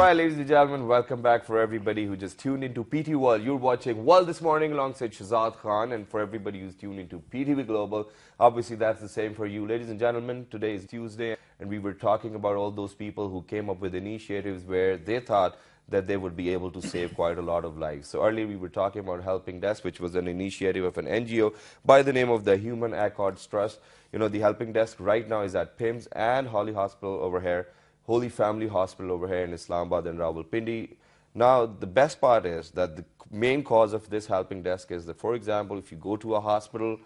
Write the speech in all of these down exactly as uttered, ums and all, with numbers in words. Alright, ladies and gentlemen, welcome back. For everybody who just tuned into P T World, you're watching World This Morning alongside Shahzad Khan, and for everybody who's tuned into P T V Global, obviously that's the same for you. Ladies and gentlemen, today is Tuesday, and we were talking about all those people who came up with initiatives where they thought that they would be able to save quite a lot of lives. So earlier we were talking about Helping Desk, which was an initiative of an N G O by the name of the Human Accords Trust. You know, the Helping Desk right now is at P I M S and Holly Hospital over here, Holy Family Hospital over here in Islamabad and Rawalpindi. Now, the best part is that the main cause of this Helping Desk is that, for example, if you go to a hospital,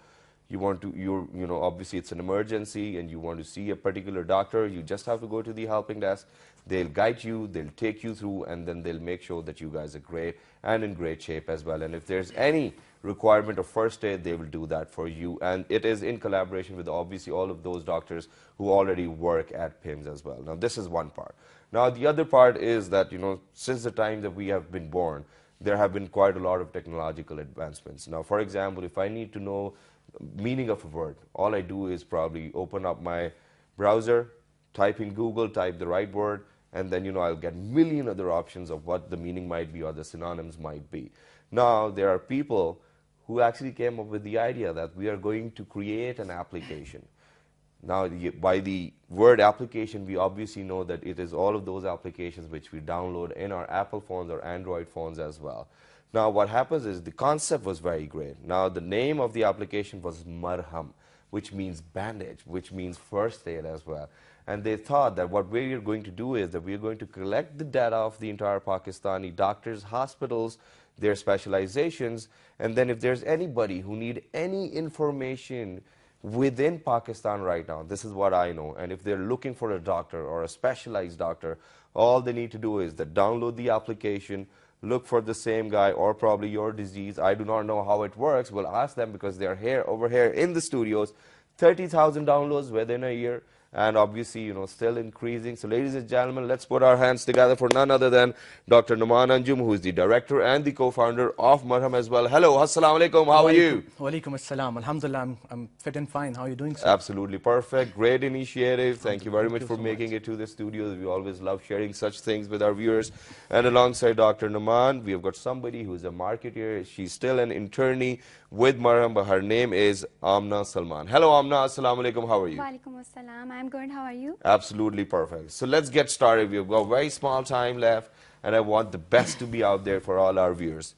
you want to, you're, you know, obviously it's an emergency and you want to see a particular doctor, you just have to go to the Helping Desk. They'll guide you, they'll take you through, and then they'll make sure that you guys are great and in great shape as well. And if there's any requirement of first aid, they will do that for you. And it is in collaboration with obviously all of those doctors who already work at P I M S as well. Now, this is one part. Now, the other part is that, you know, since the time that we have been born, there have been quite a lot of technological advancements. Now, for example, if I need to know the meaning of a word, all I do is probably open up my browser, type in Google, type the right word, and then, you know, I'll get a million other options of what the meaning might be or the synonyms might be. Now, there are people who actually came up with the idea that we are going to create an application. Now, by the word application, we obviously know that it is all of those applications which we download in our Apple phones or Android phones as well. Now, what happens is the concept was very great. Now, the name of the application was Marham, which means bandage, which means first aid as well. And they thought that what we are going to do is that we are going to collect the data of the entire Pakistani doctors, hospitals, their specializations, and then if there's anybody who need any information within Pakistan right now, this is what I know, and if they're looking for a doctor or a specialized doctor, all they need to do is that download the application, look for the same guy or probably your disease. I do not know how it works. We'll ask them because they're here, over here in the studios. thirty thousand downloads within a year. And obviously, you know, still increasing. So, ladies and gentlemen, let's put our hands together for none other than Doctor Naman Anjum, who is the director and the co-founder of Marham as well. Hello, assalamu alaikum. How are you? Wa alaikum assalam. Alhamdulillah, I'm, I'm fit and fine. How are you doing, sir? Absolutely perfect. Great initiative. Thank you very much for making it to the studios. We always love sharing such things with our viewers. And alongside Doctor Naman, we have got somebody who is a marketer. She's still an internee with Marham, but her name is Amna Salman. Hello, Amna. Assalamu alaikum. How are you? Wa alaikum assalam. I'm good. How are you? Absolutely perfect. So let's get started. We've got very small time left, and I want the best to be out there for all our viewers.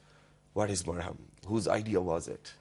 What is Marham? Whose idea was it?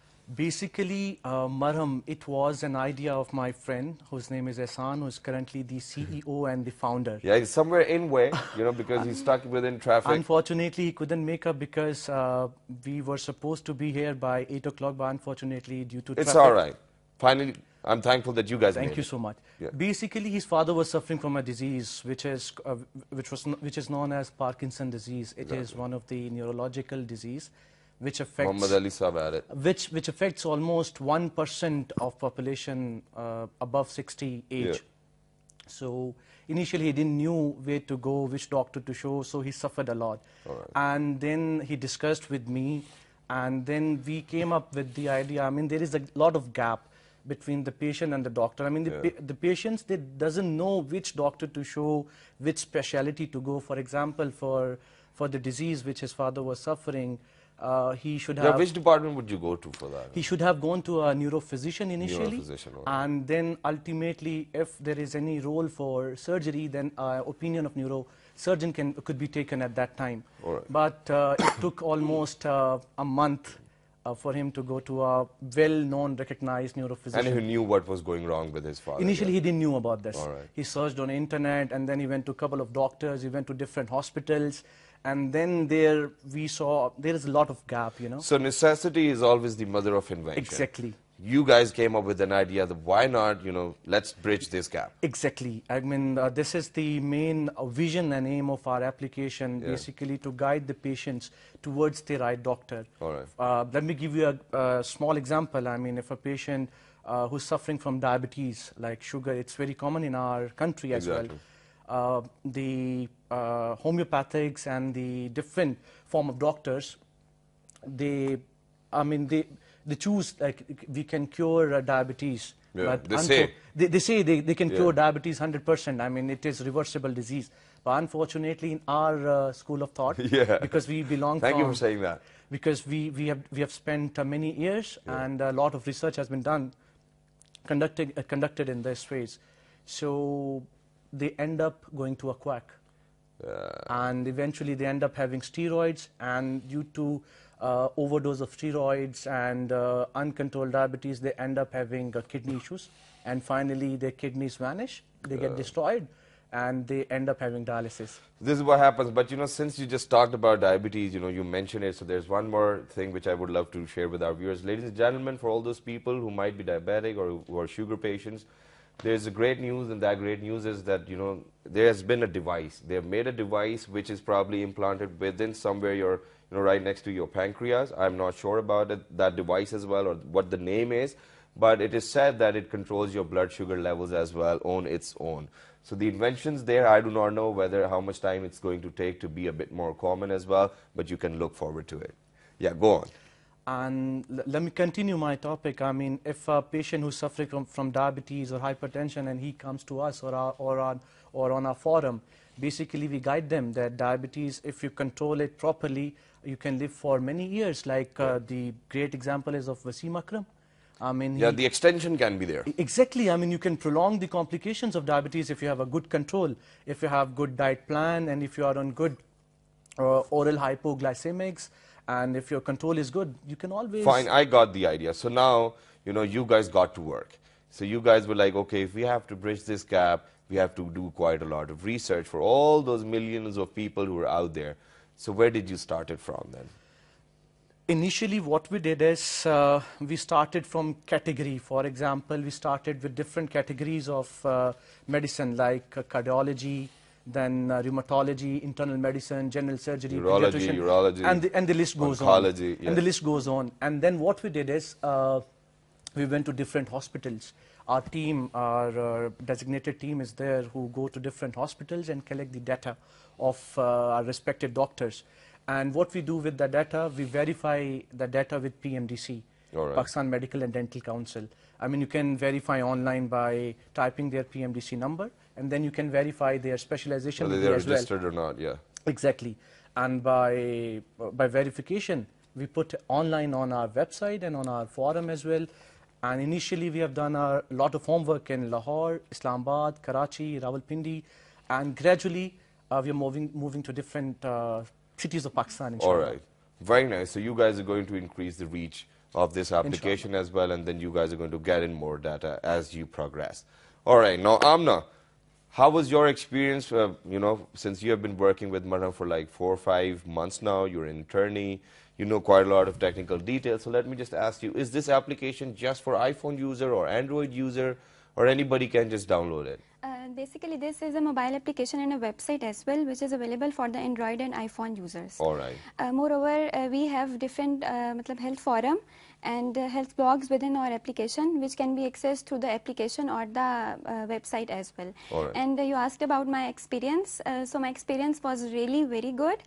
Basically, uh, Marham, it was an idea of my friend whose name is Ehsan, who is currently the C E O and the founder. Yeah, he's somewhere in way, you know, because he's stuck within traffic. Unfortunately, he couldn't make up because uh, we were supposed to be here by eight o'clock, but unfortunately, due to traffic. It's all right. Finally, I'm thankful that you guys Thank made you it. so much. Yeah. Basically, his father was suffering from a disease which is, uh, which was, which is known as Parkinson's disease. It exactly. is one of the neurological disease which affects Muhammad Ali Saab had it. Which, which affects almost one percent of population uh, above sixty age. Yeah. So, initially, he didn't know where to go, which doctor to show, so he suffered a lot. Right. And then he discussed with me, and then we came up with the idea. I mean, there is a lot of gap between the patient and the doctor. I mean, the, yeah. pa the patients, they doesn't know which doctor to show, which specialty to go. For example, for, for the disease which his father was suffering, uh, he should have... Yeah, which department would you go to for that? He should have gone to a neurophysician initially. Neurophysician, okay. And then ultimately, if there is any role for surgery, then uh, opinion of neuro surgeon can, could be taken at that time. All right. But uh, it took almost uh, a month Uh, for him to go to a well-known, recognized neurophysician. And he knew what was going wrong with his father. Initially, yeah. he didn't know about this. Right. He searched on the internet, and then he went to a couple of doctors, he went to different hospitals, and then there we saw there is a lot of gap, you know. So necessity is always the mother of invention. Exactly. You guys came up with an idea that why not, you know, let's bridge this gap. Exactly. I mean, uh, this is the main uh, vision and aim of our application, yeah. basically to guide the patients towards the right doctor. All right. Uh, let me give you a uh, small example. I mean, if a patient uh, who's suffering from diabetes, like sugar, it's very common in our country as exactly. well. Uh, the uh, homeopathics and the different form of doctors, they, I mean, they... they choose, like, we can cure uh, diabetes. Yeah, but they, say. They, they say they, they can yeah. cure diabetes one hundred percent. I mean, it is reversible disease. But unfortunately, in our uh, school of thought, yeah. because we belong Thank from... Thank you for saying that. Because we, we, have, we have spent uh, many years yeah. and a lot of research has been done, conducted, uh, conducted in this phase. So they end up going to a quack. Uh, and eventually they end up having steroids, and due to uh, overdose of steroids and uh, uncontrolled diabetes, they end up having uh, kidney issues, and finally their kidneys vanish, they uh, get destroyed, and they end up having dialysis. This is what happens. But you know, since you just talked about diabetes, you know, you mentioned it, so there's one more thing which I would love to share with our viewers. Ladies and gentlemen, for all those people who might be diabetic or who are sugar patients, there's a great news, and that great news is that, you know, there has been a device. They have made a device which is probably implanted within somewhere your, you know, right next to your pancreas. I'm not sure about it, that device as well, or what the name is, but it is said that it controls your blood sugar levels as well on its own. So the inventions there, I do not know whether how much time it's going to take to be a bit more common as well, but you can look forward to it. Yeah, go on. And let me continue my topic. I mean, if a patient who's suffering from, from diabetes or hypertension, and he comes to us or, our, or, our, or on our forum, basically we guide them that diabetes, if you control it properly, you can live for many years. Like uh, the great example is of Wasim Akram. I mean, yeah, he, the extension can be there. Exactly. I mean, you can prolong the complications of diabetes if you have a good control, if you have good diet plan, and if you are on good uh, oral hypoglycemics. And if your control is good, you can always... Fine, I got the idea. So now, you know, you guys got to work. So you guys were like, okay, if we have to bridge this gap, we have to do quite a lot of research for all those millions of people who are out there. So where did you start it from then? Initially, what we did is uh, we started from category. For example, we started with different categories of uh, medicine, like uh, cardiology, then uh, rheumatology, internal medicine, general surgery, urology, urology, and the, and the list goes oncology, on. Yes. And the list goes on. And then what we did is uh, we went to different hospitals. Our team, our uh, designated team is there who go to different hospitals and collect the data of uh, our respective doctors. And what we do with the data, we verify the data with P M D C, right. Pakistan Medical and Dental Council. I mean, you can verify online by typing their P M D C number, and then you can verify their specialization. Whether they're registered well. or not, yeah. Exactly. And by, by verification, we put online on our website and on our forum as well. And initially, we have done a lot of homework in Lahore, Islamabad, Karachi, Rawalpindi. And gradually, uh, we are moving, moving to different uh, cities of Pakistan, inshallah. All right. Very nice. So you guys are going to increase the reach of this application inshallah. as well. And then you guys are going to get in more data as you progress. All right. Now, Amna, how was your experience, uh, you know, since you have been working with Marham for like four or five months now, you're an attorney, you know quite a lot of technical details. So let me just ask you, is this application just for iPhone user or Android user, or anybody can just download it? Uh, basically, this is a mobile application and a website as well, which is available for the Android and iPhone users. All right. Uh, moreover, uh, we have different uh, matlab health forum and uh, health blogs within our application, which can be accessed through the application or the uh, website as well. All right. And uh, you asked about my experience. Uh, so my experience was really very good.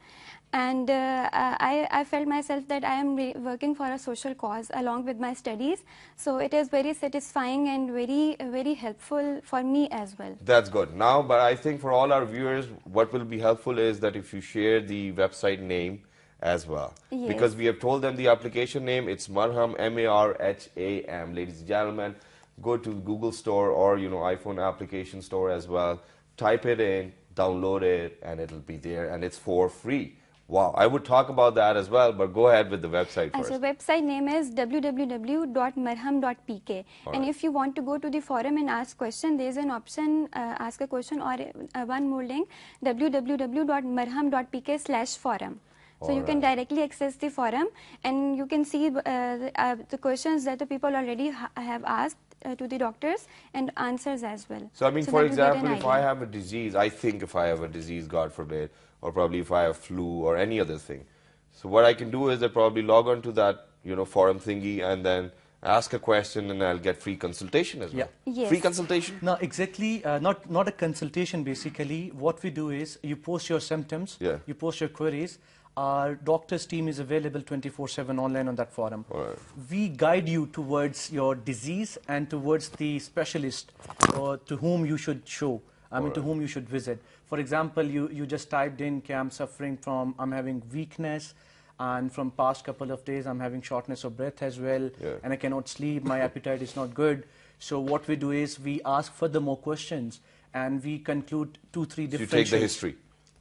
And uh, I, I felt myself that I am re working for a social cause along with my studies. So it is very satisfying and very, very helpful for me as well. That's good. Now, but I think for all our viewers, what will be helpful is that if you share the website name as well. Yes. Because we have told them the application name, it's Marham, M A R H A M. Ladies and gentlemen, go to Google Store or, you know, iPhone application store as well. Type it in, download it, and it'll be there, and it's for free. Wow, I would talk about that as well, but go ahead with the website first. So website name is w w w dot marham dot p k. Right. And if you want to go to the forum and ask question, there is an option, uh, ask a question, or uh, one more link, w w w dot marham dot p k slash forum. So All you right. can directly access the forum, and you can see uh, the, uh, the questions that the people already ha have asked uh, to the doctors, and answers as well. So I mean, so for example, if I have a disease, I think if I have a disease, God forbid, or probably if I have flu or any other thing. So what I can do is I probably log on to that, you know, forum thingy, and then ask a question, and I'll get free consultation as well. Yeah. Yes. Free consultation? No, exactly. Uh, not, not a consultation, basically. What we do is you post your symptoms, yeah. you post your queries. Our doctor's team is available twenty-four seven online on that forum. Right. We guide you towards your disease and towards the specialist uh, to whom you should show, I mean, right. to whom you should visit. For example, you, you just typed in, okay, I'm suffering from, I'm having weakness, and from past couple of days, I'm having shortness of breath as well, yeah. and I cannot sleep, my appetite is not good. So what we do is we ask further more questions, and we conclude two, three different... So you take the history.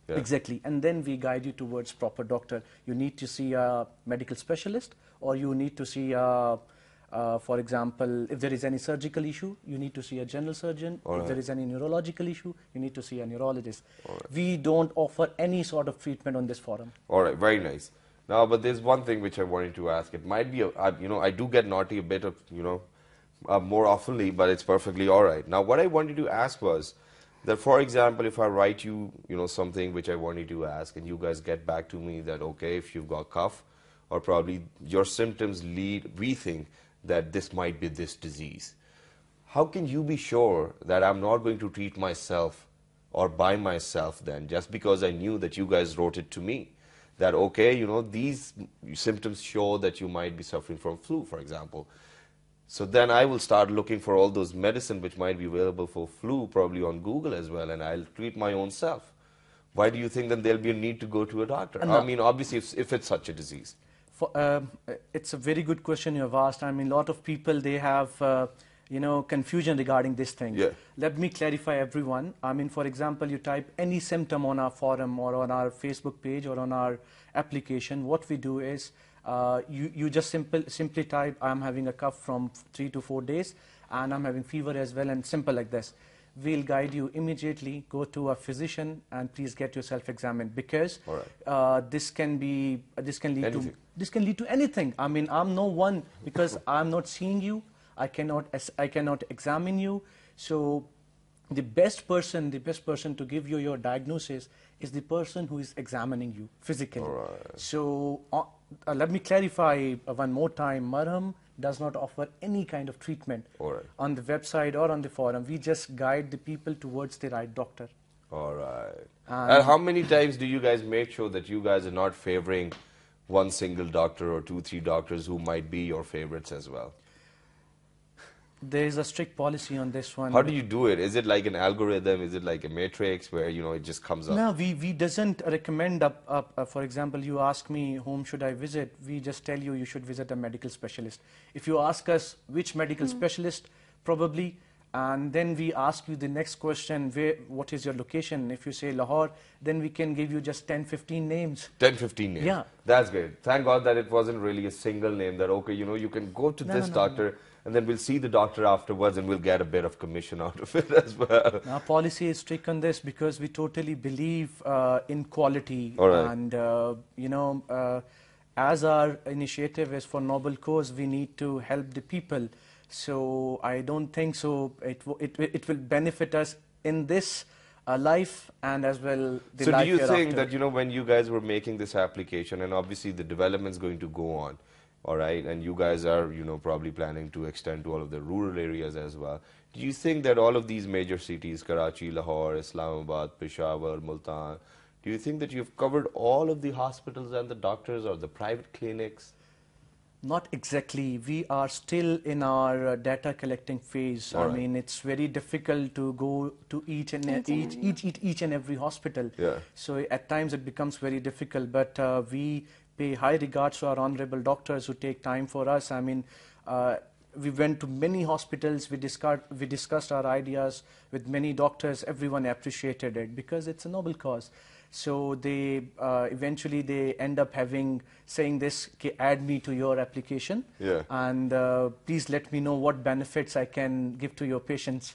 Yeah. Exactly, and then we guide you towards proper doctor. You need to see a medical specialist, or you need to see, a, uh, for example, if there is any surgical issue, you need to see a general surgeon. All right. If there is any neurological issue, you need to see a neurologist. All right. We don't offer any sort of treatment on this forum. All right, very nice. Now, but there's one thing which I wanted to ask. It might be, a, I, you know, I do get naughty a bit of, you know, uh, more oftenly, but it's perfectly all right. Now, what I wanted to ask was, that, for example, if I write you, you know, something which I wanted to ask, and you guys get back to me that, okay, if you've got cough, or probably your symptoms lead, we think that this might be this disease. How can you be sure that I'm not going to treat myself or by myself then, just because I knew that you guys wrote it to me, that, okay, you know, these symptoms show that you might be suffering from flu, for example. So then I will start looking for all those medicine which might be available for flu, probably on Google as well, and I'll treat my own self. Why do you think that there'll be a need to go to a doctor? No. I mean, obviously, if, if it's such a disease. For, um, it's a very good question you have asked. I mean, a lot of people, they have, uh, you know, confusion regarding this thing. Yeah. Let me clarify everyone. I mean, for example, you type any symptom on our forum or on our Facebook page or on our application. What we do is, Uh, you, you just simple, simply type, I'm having a cough from three to four days, and I'm having fever as well, and simple like this. We'll guide you immediately, go to a physician, and please get yourself examined, because right. uh, this can be, this can lead anything. to, this can lead to anything. I mean, I'm no one, because I'm not seeing you, I cannot, I cannot examine you. So the best person, the best person to give you your diagnosis is the person who is examining you physically. Right. So, uh, Uh, let me clarify uh, one more time, Marham does not offer any kind of treatment right. on the website or on the forum. We just guide the people towards the right doctor. All right. And, and how many times do you guys make sure that you guys are not favoring one single doctor or two, three doctors who might be your favorites as well? There is a strict policy on this one. How do you do it? Is it like an algorithm? Is it like a matrix where, you know, it just comes up? No, we, we doesn't recommend, up, up, uh, for example, you ask me whom should I visit, we just tell you you should visit a medical specialist. If you ask us which medical mm. specialist, probably, and then we ask you the next question, where, what is your location? If you say Lahore, then we can give you just ten, fifteen names. ten, fifteen names. Yeah. That's great. Thank God that it wasn't really a single name that, okay, you know, you can go to no, this no, no, doctor. No. And then we'll see the doctor afterwards, and we'll get a bit of commission out of it as well. Our policy is strict on this because we totally believe uh, in quality. All right. And, uh, you know, uh, as our initiative is for noble cause, we need to help the people. So I don't think so. It, it, it will benefit us in this uh, life and as well the so life So do you hereafter. think that, you know, when you guys were making this application, and obviously the development's going to go on, all right, and you guys are, you know, probably planning to extend to all of the rural areas as well. Do you think that all of these major cities, Karachi, Lahore, Islamabad, Peshawar, Multan, do you think that you've covered all of the hospitals and the doctors or the private clinics? Not exactly. We are still in our uh, data collecting phase. All I right. mean, it's very difficult to go to each and each, each, each, each, each and every hospital. Yeah. So at times it becomes very difficult, but uh, we pay high regards to our honorable doctors who take time for us. I mean, uh, we went to many hospitals, we discussed, we discussed our ideas with many doctors, everyone appreciated it because it's a noble cause. So they, uh, eventually they end up having, saying this, add me to your application yeah. and uh, please let me know what benefits I can give to your patients.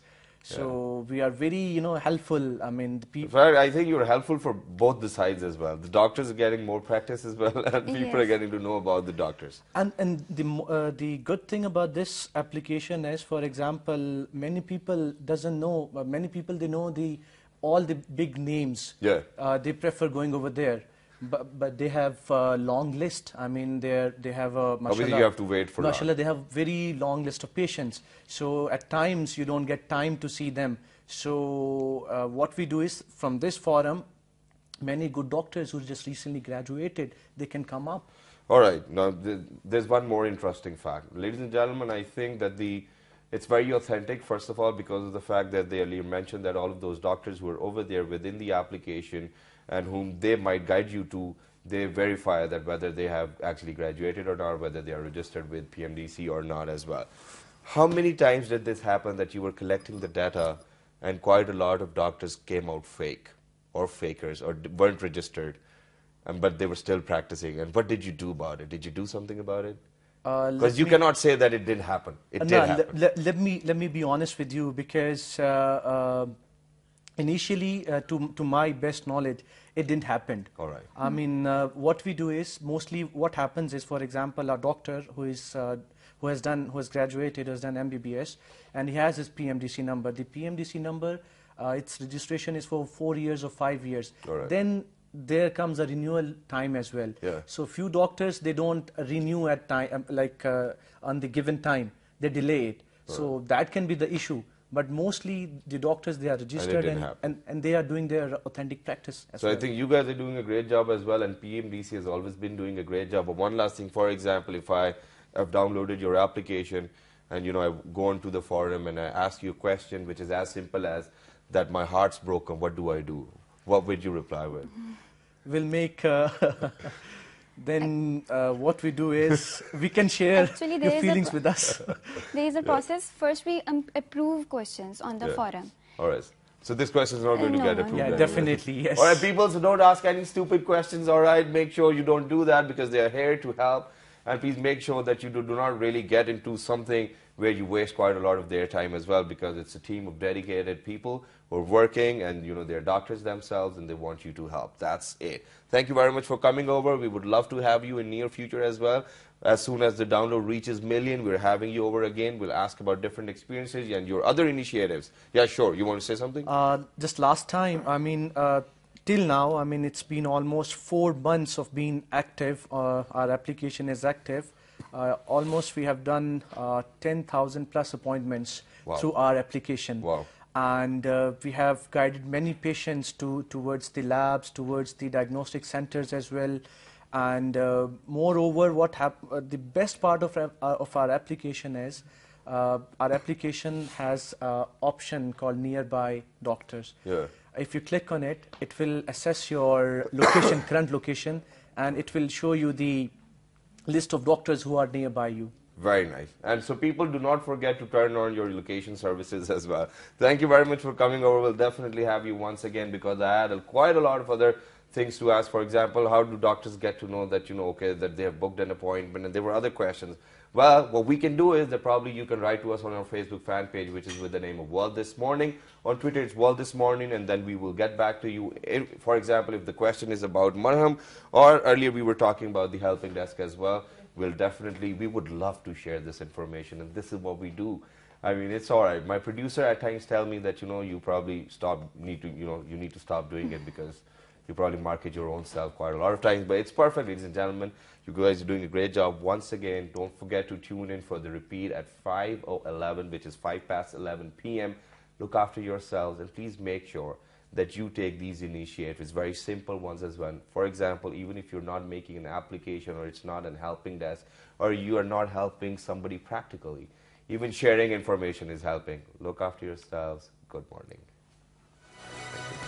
So yeah. we are very, you know, helpful. I mean, the people. In fact, I think you're helpful for both the sides as well. The doctors are getting more practice as well, and people yes. are getting to know about the doctors. And and the uh, the good thing about this application is, for example, many people doesn't know. Many people they know the all the big names. Yeah. Uh, they prefer going over there. But, but they have a long list. I mean, they they have a... Obviously, you have to wait for that. They have a very long list of patients. So, at times, you don't get time to see them. So, uh, what we do is, from this forum, many good doctors who just recently graduated, they can come up. All right. Now, th there's one more interesting fact. Ladies and gentlemen, I think that the it's very authentic, first of all, because of the fact that they earlier mentioned that all of those doctors who are over there within the application and whom they might guide you to, they verify that whether they have actually graduated or not, whether they are registered with P M D C or not as well. How many times did this happen that you were collecting the data and quite a lot of doctors came out fake or fakers or weren't registered, and, but they were still practicing? And what did you do about it? Did you do something about it? Because uh, you me, cannot say that it didn't happen. It uh, did no, happen. Let, let, me, let me be honest with you, because uh, uh, initially, uh, to, to my best knowledge, it didn't happen. All right. I mm. mean, uh, what we do is, mostly what happens is, for example, a doctor who is uh, who has done, who has graduated, who has done M B B S, and he has his P M D C number. The P M D C number, uh, its registration is for four years or five years. All right. Then there comes a renewal time as well. Yeah. So few doctors, they don't renew at time, like uh, on the given time, they delay it. Right. So that can be the issue. But mostly the doctors, they are registered and, and, and, and they are doing their authentic practice as so well. So I think you guys are doing a great job as well, and P M D C has always been doing a great job. But one last thing, for example, if I have downloaded your application and, you know, I go onto the forum and I ask you a question which is as simple as that my heart's broken, what do I do? What would you reply with? We'll make... Uh, then uh, what we do is, we can share Actually, your feelings with us. There is a process. First, we um, approve questions on the yeah. forum. All right. So this question is not going no, to get approved. Yeah, anyway. Definitely, yes. All right, people, so don't ask any stupid questions, all right? Make sure you don't do that, because they are here to help. And please make sure that you do, do not really get into something where you waste quite a lot of their time as well, because it's a team of dedicated people who are working, and you know, they're doctors themselves and they want you to help. That's it. Thank you very much for coming over. We would love to have you in near future as well. As soon as the download reaches million, we're having you over again. We'll ask about different experiences and your other initiatives. Yeah, sure. You want to say something? Uh, just last time, I mean... Uh Till now, I mean, it's been almost four months of being active. Uh, our application is active. Uh, almost we have done uh, ten thousand plus appointments wow. through our application. Wow. And uh, we have guided many patients to, towards the labs, towards the diagnostic centers as well. And uh, moreover, what hap uh, the best part of, uh, of our application is, uh, our application has an option called nearby doctors. Yeah. If you click on it, it will assess your location, current location, and it will show you the list of doctors who are nearby you. Very nice. And so people, do not forget to turn on your location services as well. Thank you very much for coming over. We'll definitely have you once again, because I had a, quite a lot of other things to ask. For example, how do doctors get to know that, you know, okay, that they have booked an appointment? And there were other questions. Well, what we can do is that probably you can write to us on our Facebook fan page, which is with the name of World This Morning. On Twitter, it's World This Morning, and then we will get back to you. If, for example, if the question is about Marham, or earlier we were talking about the Helping Desk as well, we'll definitely, we would love to share this information, and this is what we do. I mean, it's all right. My producer at times tell me that, you know, you probably stop, need to, you know, you need to stop doing it, because you probably market your own self quite a lot of times, but it's perfect, ladies and gentlemen. You guys are doing a great job once again. Don't forget to tune in for the repeat at five oh eleven, which is five past eleven p m Look after yourselves, and please make sure that you take these initiatives, very simple ones as well. For example, even if you're not making an application, or it's not a helping desk, or you are not helping somebody practically, even sharing information is helping. Look after yourselves. Good morning.